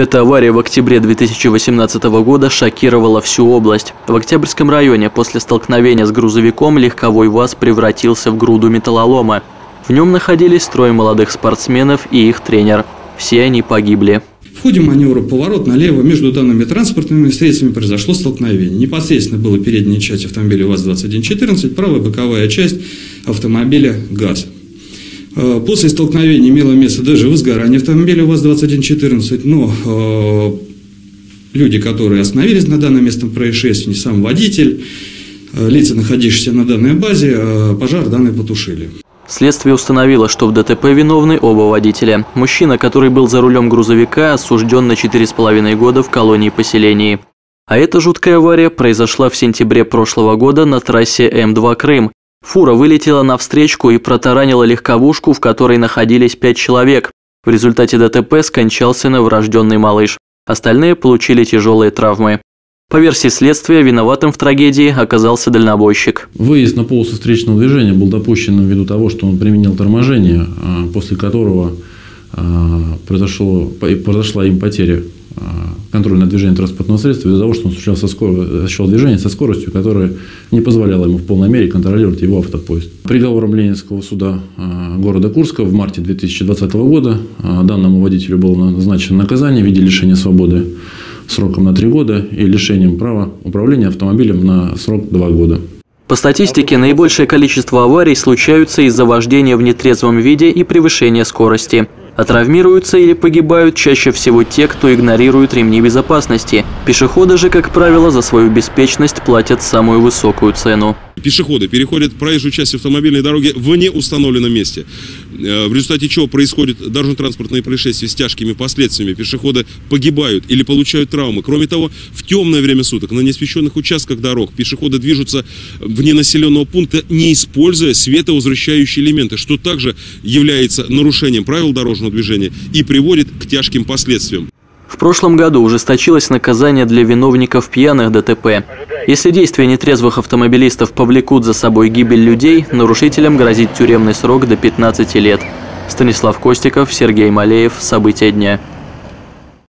Эта авария в октябре 2018 года шокировала всю область. В Октябрьском районе после столкновения с грузовиком легковой ВАЗ превратился в груду металлолома. В нем находились трое молодых спортсменов и их тренер. Все они погибли. В ходе маневра «Поворот налево» между данными транспортными средствами произошло столкновение. Непосредственно была передняя часть автомобиля ВАЗ-2114, правая боковая часть автомобиля «ГАЗ». После столкновения имело место даже возгорание автомобиля ВАЗ-2114, но люди, которые остановились на данном местном происшествии, сам водитель, лица, находившиеся на данной базе, пожар данный потушили. Следствие установило, что в ДТП виновны оба водителя. Мужчина, который был за рулем грузовика, осужден на 4,5 года в колонии-поселении. А эта жуткая авария произошла в сентябре прошлого года на трассе М2 «Крым». Фура вылетела навстречку и протаранила легковушку, в которой находились 5 человек. В результате ДТП скончался новорожденный малыш. Остальные получили тяжелые травмы. По версии следствия, виноватым в трагедии оказался дальнобойщик. Выезд на полосу встречного движения был допущен ввиду того, что он применил торможение, после которого произошла им потеря контроля над движением транспортного средства из-за того, что он осуществлял движение со скоростью, которая не позволяла ему в полной мере контролировать его автопоезд. Приговором Ленинского суда города Курска в марте 2020 года данному водителю было назначено наказание в виде лишения свободы сроком на 3 года и лишением права управления автомобилем на срок 2 года. По статистике, наибольшее количество аварий случаются из-за вождения в нетрезвом виде и превышения скорости. А травмируются или погибают чаще всего те, кто игнорирует ремни безопасности. Пешеходы же, как правило, за свою беспечность платят самую высокую цену. Пешеходы переходят проезжую часть автомобильной дороги в неустановленном месте, в результате чего происходят дорожно-транспортные происшествия с тяжкими последствиями. Пешеходы погибают или получают травмы. Кроме того, в темное время суток на неосвещенных участках дорог пешеходы движутся вне населенного пункта, не используя световозвращающие элементы, что также является нарушением правил дорожного движения и приводит к тяжким последствиям. В прошлом году ужесточилось наказание для виновников пьяных ДТП. Если действия нетрезвых автомобилистов повлекут за собой гибель людей, нарушителям грозит тюремный срок до 15 лет. Станислав Костиков, Сергей Малеев. События дня.